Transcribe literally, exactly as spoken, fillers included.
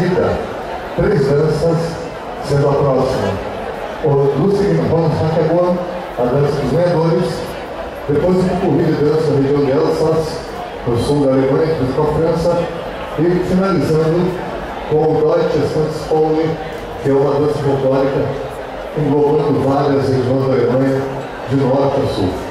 conhecida Três Danças, sendo a próxima o Lucini Ron Hakeboan, a dança dos ganhadores, depois o corrido de dança da região de Elsass, no sul da Alemanha, depois com a França, e finalizando com o Deutsche Stanzkolme, que é uma dança folclórica envolvendo várias regiões da Alemanha, de norte a sul.